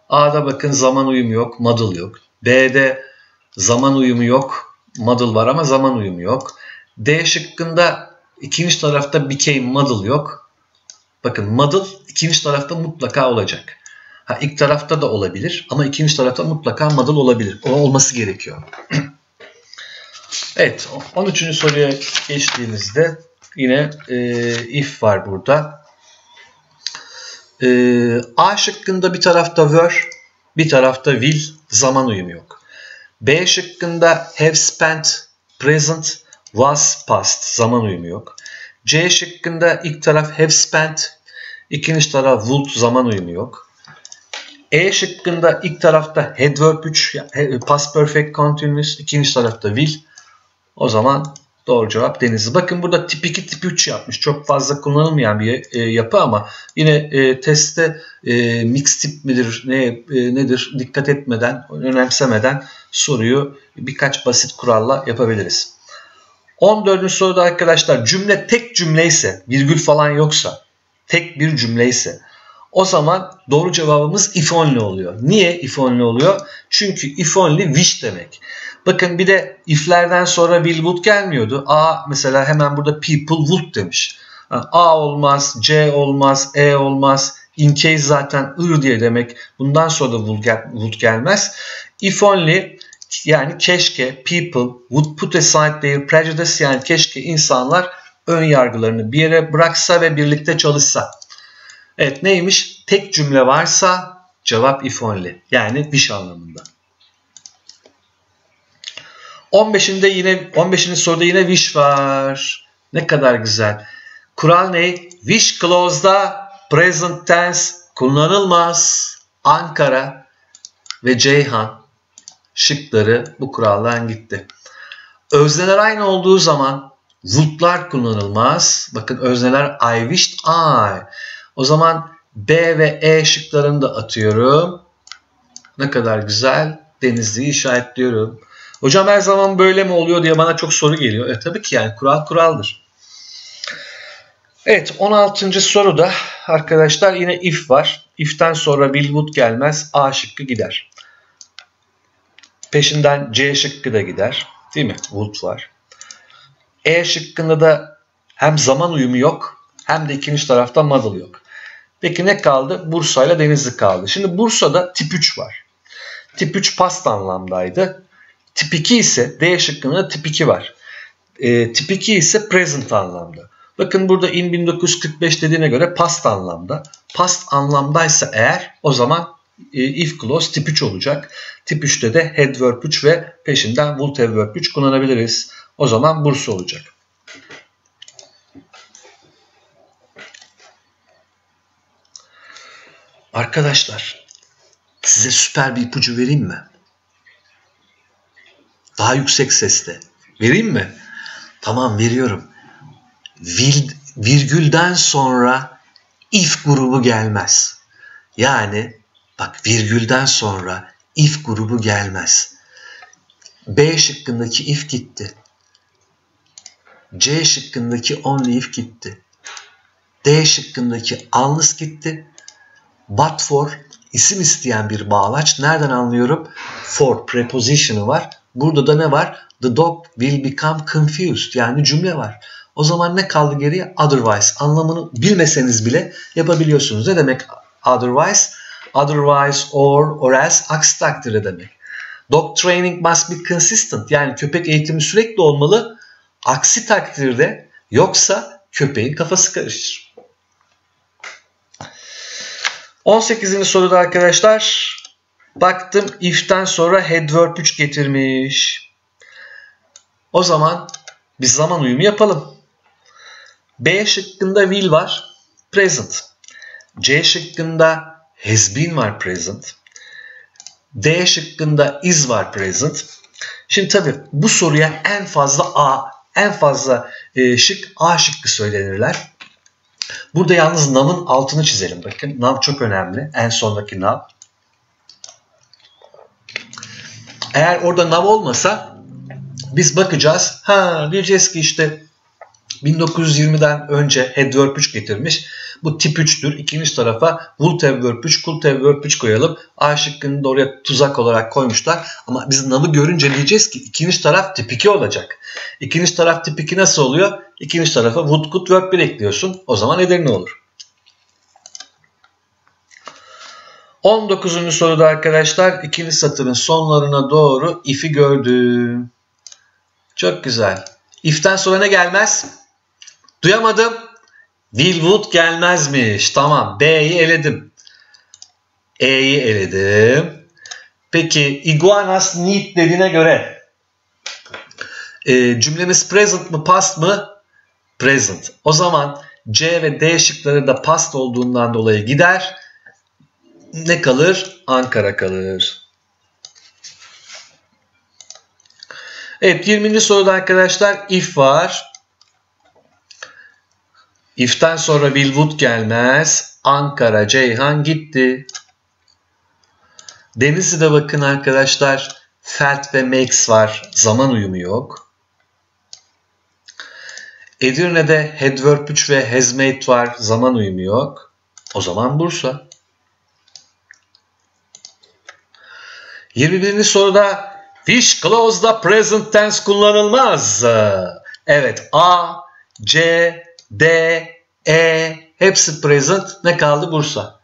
A'da bakın zaman uyumu yok. Model yok. B'de zaman uyumu yok. Model var ama zaman uyumu yok. D şıkkında ikinci tarafta became model yok. Bakın model ikinci tarafta mutlaka olacak. Ha, ilk tarafta da olabilir ama ikinci tarafta mutlaka model olabilir. O olması gerekiyor. Evet, 13. soruya geçtiğimizde yine if var burada. A şıkkında bir tarafta were, bir tarafta will, zaman uyumu yok. B şıkkında have spent, present, was, past, zaman uyumu yok. C şıkkında ilk taraf have spent, ikinci taraf would, zaman uyumu yok. E şıkkında ilk tarafta had verb 3, past perfect continuous, ikinci tarafta will. O zaman doğru cevap Denizli. Bakın burada tip 2, tip 3 yapmış. Çok fazla kullanılmayan bir yapı ama yine testte mix tip midir, nedir dikkat etmeden, önemsemeden soruyu birkaç basit kuralla yapabiliriz. 14. soruda arkadaşlar cümle tek cümle ise, virgül falan yoksa, tek bir cümle ise o zaman doğru cevabımız if only oluyor. Niye if only oluyor? Çünkü if only wish demek. Bakın bir de if'lerden sonra will would gelmiyordu. A mesela hemen burada people would demiş. Yani A olmaz, C olmaz, E olmaz. In case zaten ır diye demek. Bundan sonra da would gelmez. If only yani keşke people would put aside their prejudice, yani keşke insanlar ön yargılarını bir yere bıraksa ve birlikte çalışsa. Evet, neymiş? Tek cümle varsa cevap if only. Yani wish anlamında. 15. soruda yine wish var. Ne kadar güzel. Kural ne? Wish clause'da present tense kullanılmaz. Ankara ve Ceyhan şıkları bu kuraldan gitti. Özneler aynı olduğu zaman would'lar kullanılmaz. Bakın özneler I wished I. O zaman B ve E şıklarını da atıyorum. Ne kadar güzel. Denizli'yi işaretliyorum. Hocam her zaman böyle mi oluyor diye bana çok soru geliyor. Tabii ki yani kural kuraldır. Evet, 16. soruda arkadaşlar yine if var. If'ten sonra will would gelmez. A şıkkı gider. Peşinden C şıkkı da gider. Değil mi? Would var. E şıkkında da hem zaman uyumu yok hem de ikinci tarafta model yok. Peki ne kaldı? Bursa ile Denizli kaldı. Şimdi Bursa'da tip 3 var. Tip 3 past anlamdaydı. Tip 2 ise D şıkkında tip 2 var. Tip 2 ise present anlamda. Bakın burada in 1945 dediğine göre past anlamda. Past anlamdaysa eğer o zaman if clause tip 3 olacak. Tip 3'te de had verb 3 ve peşinden would have verb 3 kullanabiliriz. O zaman Bursa olacak. Arkadaşlar size süper bir ipucu vereyim mi? Daha yüksek sesle. Vereyim mi? Tamam, veriyorum. Virgülden sonra if grubu gelmez. Yani bak, virgülden sonra if grubu gelmez. B şıkkındaki if gitti. C şıkkındaki only if gitti. D şıkkındaki unless gitti. But for isim isteyen bir bağlaç. Nereden anlıyorum? For preposition'ı var. Burada da ne var? The dog will become confused. Yani cümle var. O zaman ne kaldı geriye? Otherwise. Anlamını bilmeseniz bile yapabiliyorsunuz. Ne demek otherwise? Otherwise, or else, aksi takdirde demek. Dog training must be consistent. Yani köpek eğitimi sürekli olmalı. Aksi takdirde, yoksa köpeğin kafası karışır. 18. soruda arkadaşlar baktım if'ten sonra had verb 3 getirmiş. O zaman biz zaman uyumu yapalım. B şıkkında will var, present. C şıkkında has been var, present. D şıkkında is var, present. Şimdi tabii bu soruya en fazla şık A şıkkı söylenirler. Burada yalnız nav'ın altını çizelim. Bakın nav çok önemli. En sondaki nav. Eğer orada nav olmasa biz bakacağız. Ha, diyeceğiz ki işte 1920'den önce had verb 3 getirmiş. Bu tip 3'tür. İkinci tarafa would have verb 3, could have verb 3 koyalım. A şıkkını da oraya tuzak olarak koymuşlar. Ama biz nav'ı görünce diyeceğiz ki ikinci taraf tip 2 olacak. İkinci taraf tip 2 nasıl oluyor? İkinci tarafa would, could, verb 1 ekliyorsun. O zaman eder ne olur? 19. soruda arkadaşlar ikinci satırın sonlarına doğru if'i gördüm. Çok güzel. If'ten sonra ne gelmez? Duyamadım. Will, would gelmezmiş. Tamam. B'yi eledim. E'yi eledim. Peki iguanas need dediğine göre cümlemiz present mı past mı? Present. O zaman C ve D şıkları da past olduğundan dolayı gider. Ne kalır? Ankara kalır. Evet, 20. soruda arkadaşlar if var. If'ten sonra will would gelmez. Ankara, Ceyhan gitti. Denizli'de bakın arkadaşlar felt ve makes var. Zaman uyumu yok. Edirne'de had verb 3 ve has made var. Zaman uyumu yok. O zaman Bursa. 21. soruda wish clause'da present tense kullanılmaz. Evet, A, C, D, E hepsi present. Ne kaldı? Bursa.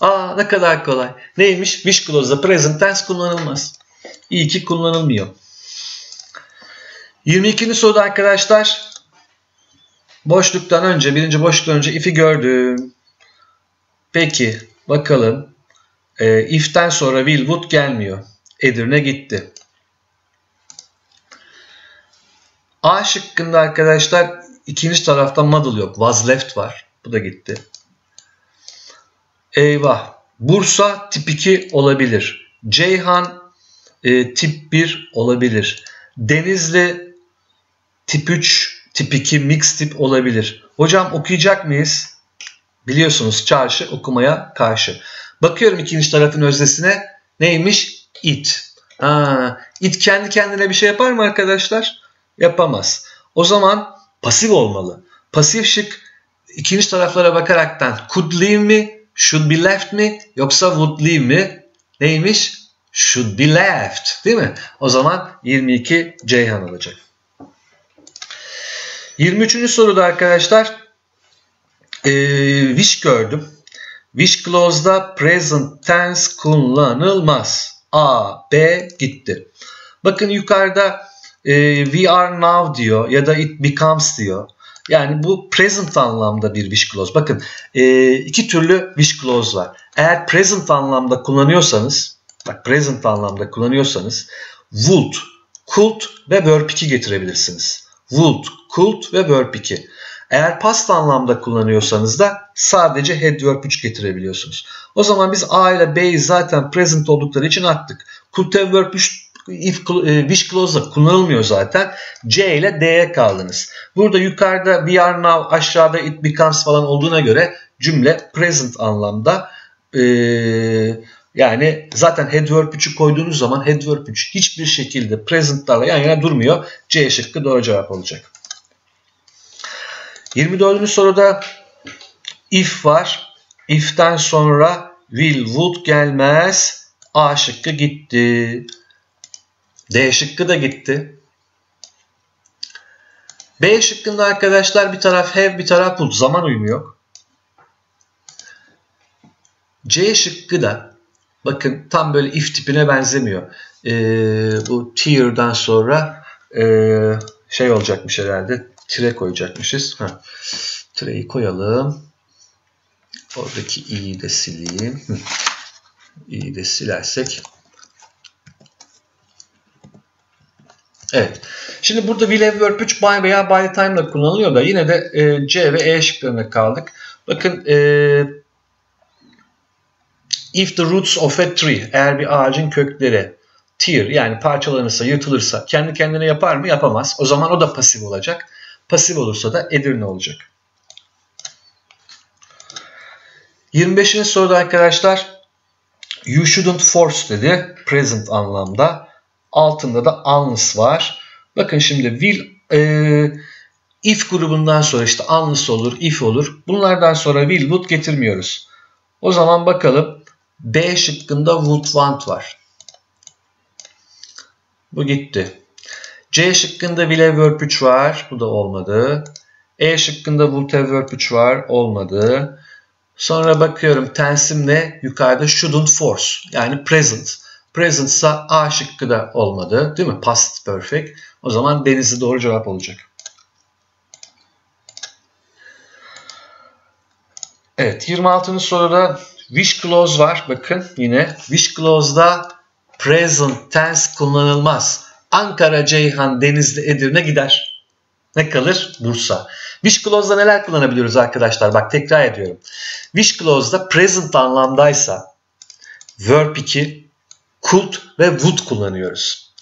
Aa, ne kadar kolay. Neymiş? Wish clause'da present tense kullanılmaz. İyi ki kullanılmıyor. 22. soruda arkadaşlar boşluktan önce, birinci boşluktan önce if'i gördüm. Peki bakalım if'ten sonra will would gelmiyor. Edirne gitti. A şıkkında arkadaşlar ikinci tarafta model yok. Was left var. Bu da gitti. Eyvah. Bursa tip 2 olabilir. Ceyhan tip 1 olabilir. Denizli tip 3, tip 2, mix tip olabilir. Hocam okuyacak mıyız? Biliyorsunuz çarşı okumaya karşı. Bakıyorum ikinci tarafın öznesine. Neymiş? It. Ha, it kendi kendine bir şey yapar mı arkadaşlar? Yapamaz. O zaman pasif olmalı. Pasif şık ikinci taraflara bakaraktan could leave mi? Should be left mi? Yoksa would leave mi? Neymiş? Should be left. Değil mi? O zaman 22 Ceyhan olacak. 23. soruda arkadaşlar wish gördüm. Wish clause'da present tense kullanılmaz. A, B gitti. Bakın yukarıda we are now diyor ya da it becomes diyor. Yani bu present anlamda bir wish clause. Bakın iki türlü wish clause var. Eğer present anlamda kullanıyorsanız, bak present anlamda kullanıyorsanız would, could ve verb 2 getirebilirsiniz. Would, could ve verb 2. Eğer past anlamda kullanıyorsanız da sadece head verb 3 getirebiliyorsunuz. O zaman biz A ile B'yi zaten present oldukları için attık. Could have verb 3 wish clause'da kullanılmıyor zaten. C ile D'ye kaldınız. Burada yukarıda we are now, aşağıda it becomes falan olduğuna göre cümle present anlamda yani zaten head verb 3'ü koyduğunuz zaman head verb 3 hiçbir şekilde present'larla yan yana durmuyor. C şıkkı doğru cevap olacak. 24. soruda if var. If'ten sonra will, would gelmez. A şıkkı gitti. D şıkkı da gitti. B şıkkında arkadaşlar bir taraf have bir taraf would. Zaman uyumu yok. C şıkkı da bakın tam böyle if tipine benzemiyor. Bu tier'den sonra şey olacakmış herhalde. Tire koyacakmışız. Ha. Tireyi koyalım. Oradaki i'yi de sileyim. i'yi de silersek. Evet. Şimdi burada will have verb 3 by veya by the time ile kullanılıyor da yine de C ve E şıklarına kaldık. Bakın if the roots of a tree, eğer bir ağacın kökleri tear yani parçalanırsa, yırtılırsa kendi kendine yapar mı? Yapamaz. O zaman o da pasif olacak. Pasif olursa da Edirne olacak. 25. soruda arkadaşlar you shouldn't force dedi. Present anlamda. Altında da unless var. Bakın şimdi will if grubundan sonra işte unless olur, if olur. Bunlardan sonra will, would getirmiyoruz. O zaman bakalım B şıkkında would, want var. Bu gitti. C şıkkında will have verb 3 var. Bu da olmadı. E şıkkında would have verb 3 var. Olmadı. Sonra bakıyorum tensim ne? Yukarıda shouldn't force. Yani present. Present'sa A şıkkı da olmadı. Değil mi? Past perfect. O zaman Denizli doğru cevap olacak. Evet. 26. soruda wish clause var. Bakın yine. Wish clause'da present tense kullanılmaz. Ankara, Ceyhan, Denizli, Edirne gider. Ne kalır? Bursa. Wish clause'da neler kullanabiliyoruz arkadaşlar? Bak tekrar ediyorum. Wish clause'da present anlamdaysa verb 2, could ve would kullanıyoruz.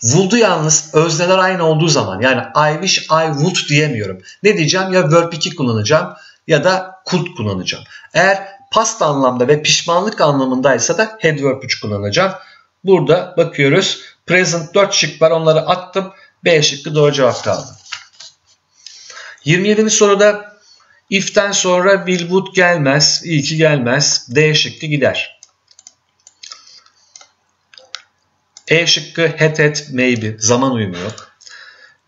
Would'u yalnız özneler aynı olduğu zaman yani I wish, I would diyemiyorum. Ne diyeceğim? Ya verb 2 kullanacağım ya da could kullanacağım. Eğer past anlamda ve pişmanlık anlamındaysa da had verb 3 kullanacağım. Burada bakıyoruz. Present 4 şık var. Onları attım. B şıkkı doğru cevap kaldı. 27. soruda if'ten sonra will, would gelmez. İyi ki gelmez. D şıkkı gider. E şıkkı had, had, maybe. Zaman uyumu yok.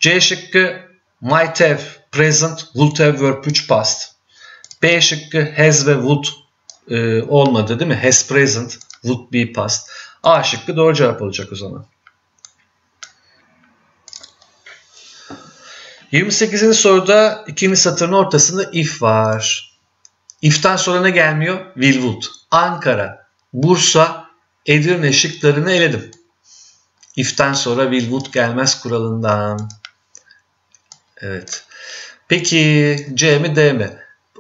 C şıkkı might have, present, would have, verb 3 past. B şıkkı has ve would olmadı değil mi? Has present, would be past. A şıkkı doğru cevap olacak o zaman. 28. soruda ikinci satırın ortasında if var. If'ten sonra ne gelmiyor? Will, would. Ankara, Bursa, Edirne şıklarını eledim. If'ten sonra will, would gelmez kuralından. Evet. Peki C mi D mi?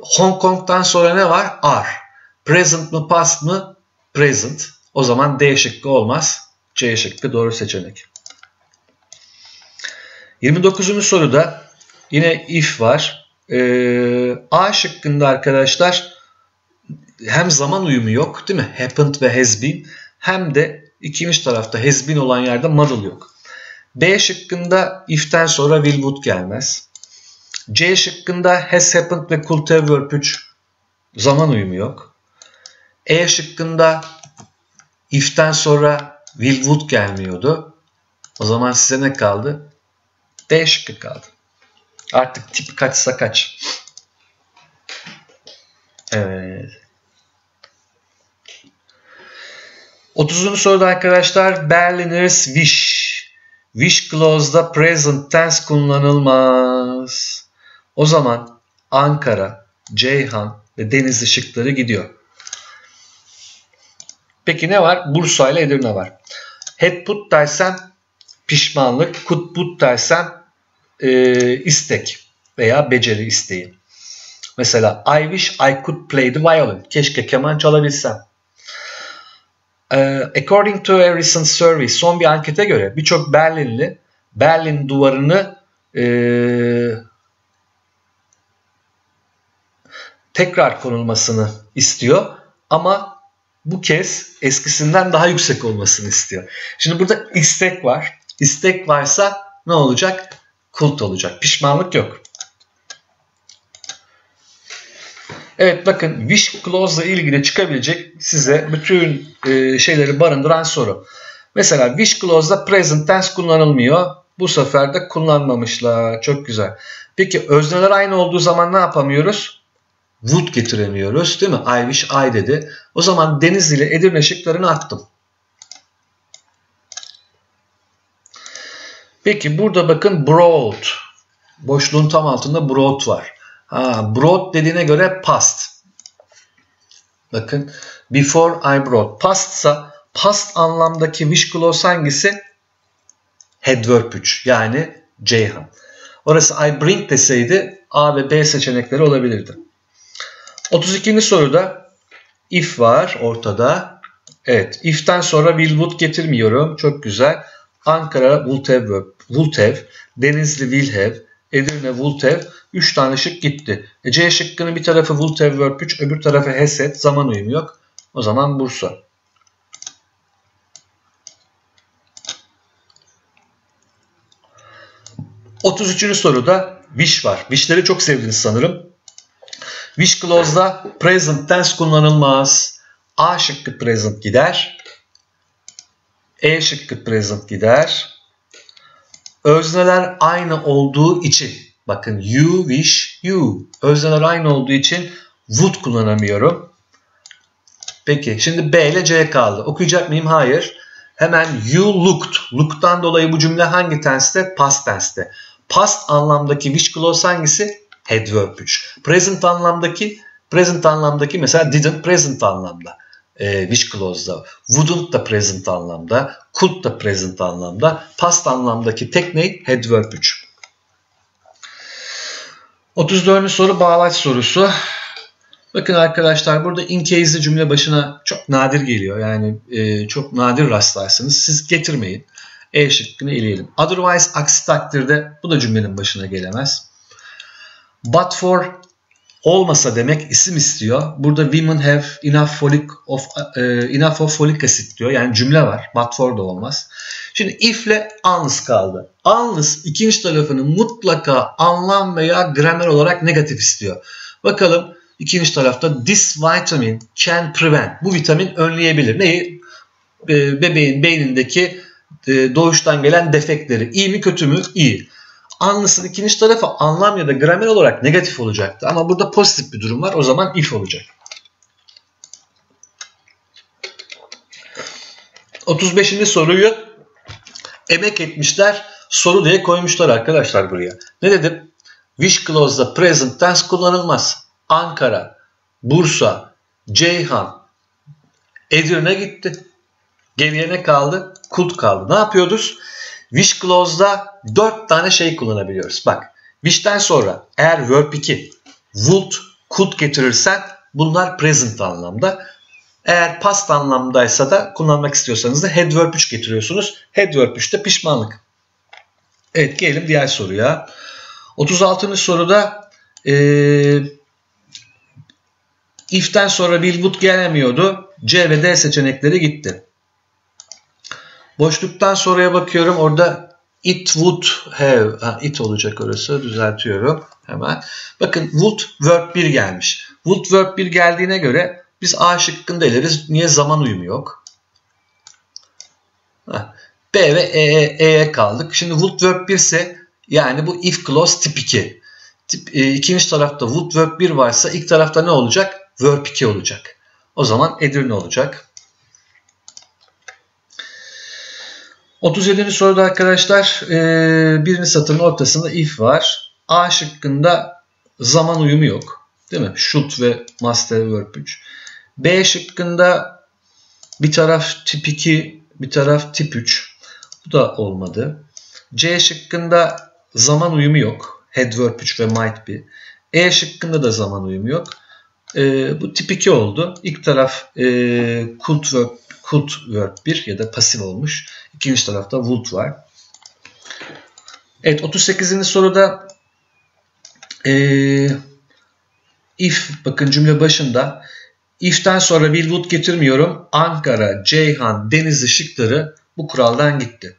Hong Kong'dan sonra ne var? R. Present mı past mı? Present. O zaman D şıkkı olmaz. C şıkkı doğru seçenek. 29. soruda yine if var. A şıkkında arkadaşlar hem zaman uyumu yok değil mi? Happened ve has been. Hem de ikinci tarafta has been olan yerde model yok. B şıkkında if'ten sonra will would gelmez. C şıkkında has happened ve could have verb 3 zaman uyumu yok. E şıkkında if'ten sonra will would gelmiyordu. O zaman size ne kaldı? D şıkkı kaldı. Artık tip kaçsa kaç. Evet. 30. soruda arkadaşlar Berliner's wish. Wish clause'da present tense kullanılmaz. O zaman Ankara, Ceyhan ve Denizli şıkları gidiyor. Peki ne var? Bursa ile Edirne var. Had put dersem pişmanlık, could put dersem istek veya beceri isteği. Mesela I wish I could play the violin. Keşke keman çalabilsem. According to a recent survey, son bir ankete göre birçok Berlinli Berlin duvarını tekrar konulmasını istiyor ama bu kez eskisinden daha yüksek olmasını istiyor. Şimdi burada istek var. İstek varsa ne olacak? Kult olacak. Pişmanlık yok. Evet bakın wish clause ile ilgili çıkabilecek size bütün şeyleri barındıran soru. Mesela wish clause'da present tense kullanılmıyor. Bu sefer de kullanmamışlar. Çok güzel. Peki özneler aynı olduğu zaman ne yapamıyoruz? Would getiremiyoruz değil mi? I wish I dedi. O zaman Denizli ile Edirne şıklarını attım. Peki burada bakın broad. Boşluğun tam altında broad var. Brought dediğine göre past. Bakın before I brought. Pastsa past anlamdaki wish clause hangisi? Had verb 3 yani Ceyhan. Orası I bring deseydi A ve B seçenekleri olabilirdi. 32. soruda if var ortada. Evet if'ten sonra will would getirmiyorum. Çok güzel. Ankara would have verb. Would have. Denizli will have. Edirne would have. 3 tane şık gitti. C şıkkının bir tarafı would have verb 3, öbür tarafı has had. Zaman uyumu yok. O zaman Bursa. Üçüncü soruda wish var. Wish'leri çok sevdiniz sanırım. Wish clause'da present tense kullanılmaz. A şıkkı present gider. E şıkkı present gider. Özneler aynı olduğu için bakın you wish you. Özneler aynı olduğu için would kullanamıyorum. Peki şimdi B ile C kaldı. Okuyacak mıyım? Hayır. Hemen you looked. Looked'dan dolayı bu cümle hangi tense'te? Past tense'te. Past anlamdaki wish clause hangisi? Had verb 3. Present anlamdaki mesela didn't present anlamda. Wish clause'da. Wouldn't da present anlamda. Could da present anlamda. Past anlamdaki tek ne? Had verb 3. 34. soru bağlaç sorusu. Bakın arkadaşlar burada in case'li cümle başına çok nadir geliyor. Yani çok nadir rastlarsınız. Siz getirmeyin. E şıkkını eleyelim. Otherwise aksi takdirde bu da cümlenin başına gelemez. But for olmasa demek isim istiyor. Burada women have enough of folic acid diyor. Yani cümle var. But for da olmaz. Şimdi if ile unless kaldı. Unless ikinci tarafını mutlaka anlam veya gramer olarak negatif istiyor. Bakalım ikinci tarafta this vitamin can prevent. Bu vitamin önleyebilir. Neyi? Bebeğin beynindeki doğuştan gelen defektleri. İyi mi kötü mü? İyi. Unless'ın ikinci tarafı anlam ya da gramer olarak negatif olacaktı. Ama burada pozitif bir durum var. O zaman if olacak. 35. soruyu emek etmişler. Soru diye koymuşlar arkadaşlar buraya. Ne dedim? Wish clause'da present tense kullanılmaz. Ankara, Bursa, Ceyhan, Edirne gitti. Geriye ne kaldı? Could kaldı. Ne yapıyoruz? Wish clause'da 4 tane şey kullanabiliyoruz. Bak Wish'ten sonra eğer verb 2 would, could getirirsen bunlar present anlamda. Eğer past anlamdaysa da kullanmak istiyorsanız da had verb 3 getiriyorsunuz. Had verb 3 de pişmanlık. Evet, gelelim diğer soruya. 36. soruda if'ten sonra will would gelemiyordu. C ve D seçenekleri gitti. Boşluktan sonraya bakıyorum. Orada it would have, it olacak orası, düzeltiyorum hemen. Bakın would verb 1 gelmiş. Would verb 1 geldiğine göre biz A şıkkında eleriz. Niye zaman uyumu yok? B ve E'ye kaldık. Şimdi would verb 1 ise yani bu if clause tip 2. İkinci tarafta would verb 1 varsa ilk tarafta ne olacak? Verb 2 olacak. O zaman Edirne olacak. 37. soruda arkadaşlar birinci satırın ortasında if var. A şıkkında zaman uyumu yok. Değil mi? Should ve must have verb 3. B şıkkında bir taraf tip 2, bir taraf tip 3. Bu da olmadı. C şıkkında zaman uyumu yok. Had verb 3 ve might be. E şıkkında da zaman uyumu yok. Bu tip 2 oldu. İlk taraf could verb 1 ya da pasif olmuş. İkinci tarafta would var. Evet, 38. soruda if, bakın cümle başında if'ten sonra bir would getirmiyorum. Ankara, Ceyhan, Denizli şıkları bu kuraldan gitti.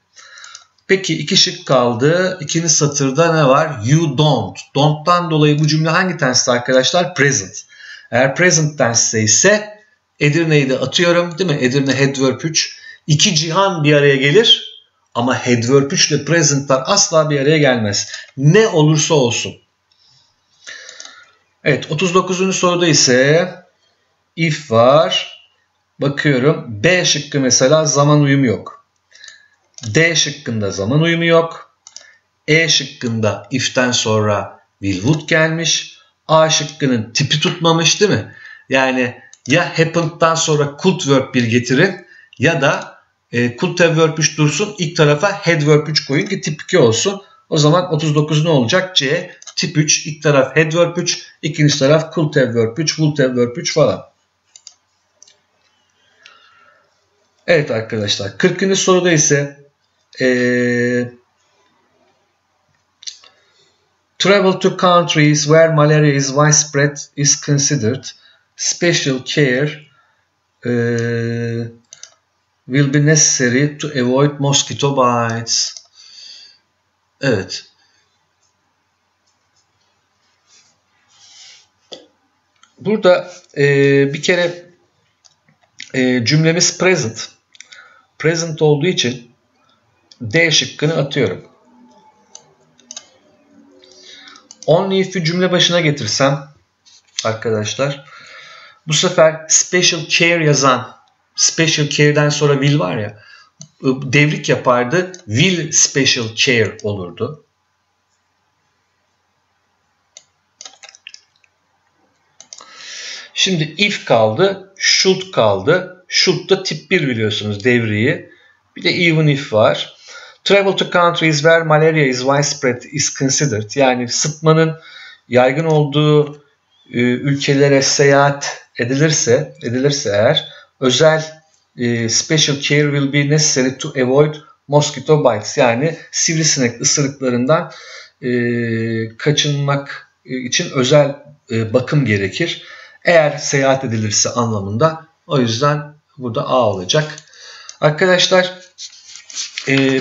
Peki iki şık kaldı. İkinci satırda ne var? You don't. Don't'tan dolayı bu cümle hangi tense'de arkadaşlar? Present. Eğer present tense'de ise Edirne'yi de atıyorum, değil mi? Edirne had verb 3. İki cihan bir araya gelir ama had verb 3 ile present'lar asla bir araya gelmez. Ne olursa olsun. Evet, 39. soruda ise if var. Bakıyorum B şıkkı mesela zaman uyumu yok. D şıkkında zaman uyumu yok. E şıkkında if'ten sonra will would gelmiş. A şıkkının tipi tutmamış, değil mi? Yani ya happened'dan sonra could verb 1 getirin ya da could have verb 3 dursun, ilk tarafa had verb 3 koyun ki tip 2 olsun. O zaman 39 ne olacak? C tip 3, ilk taraf had verb 3, ikinci taraf could have verb 3, would have verb 3 falan. Evet arkadaşlar, 40. soruda ise travel to countries where malaria is widespread is considered. Special care will be necessary to avoid mosquito bites. Evet. Burada bir kere cümlemiz present. Present olduğu için D şıkkını atıyorum. Only if'i cümle başına getirsem arkadaşlar, bu sefer special care yazan, special care'den sonra will var ya, devrik yapardı. Will special care olurdu. Şimdi if kaldı, should kaldı. Should da tip 1 biliyorsunuz devriyi. Bir de even if var. Travel to countries where malaria is widespread is considered. Yani sıtmanın yaygın olduğu ülkelere seyahat edilirse eğer özel special care will be necessary to avoid mosquito bites, yani sivrisinek ısırıklarından kaçınmak için özel bakım gerekir. Eğer seyahat edilirse anlamında, o yüzden burada A olacak. Arkadaşlar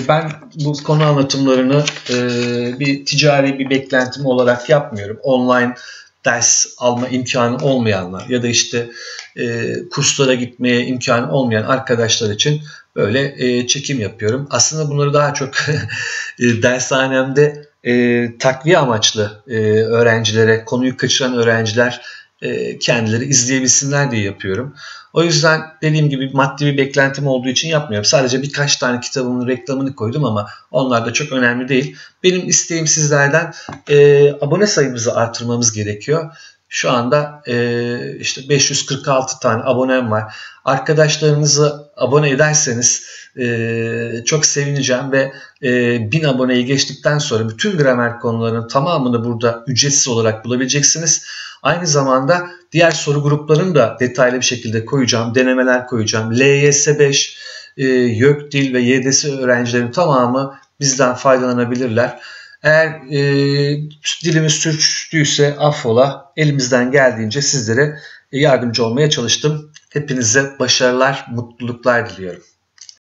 ben bu konu anlatımlarını bir ticari bir beklentim olarak yapmıyorum. Online ders alma imkanı olmayanlar ya da işte kurslara gitmeye imkanı olmayan arkadaşlar için böyle çekim yapıyorum. Aslında bunları daha çok dershanemde takviye amaçlı öğrencilere, konuyu kaçıran öğrenciler kendileri izleyebilsinler diye yapıyorum. O yüzden dediğim gibi maddi bir beklentim olduğu için yapmıyorum. Sadece birkaç tane kitabımın reklamını koydum ama onlar da çok önemli değil. Benim isteğim sizlerden abone sayımızı artırmamız gerekiyor. Şu anda işte 546 tane abonem var. Arkadaşlarınızı abone ederseniz çok sevineceğim ve 1000 aboneyi geçtikten sonra bütün gramer konularının tamamını burada ücretsiz olarak bulabileceksiniz. Aynı zamanda diğer soru gruplarını da detaylı bir şekilde koyacağım. Denemeler koyacağım. LYS 5, YÖKDİL ve YDS öğrencilerin tamamı bizden faydalanabilirler. Eğer dilimiz sürçtüyse affola, elimizden geldiğince sizlere yardımcı olmaya çalıştım. Hepinize başarılar, mutluluklar diliyorum.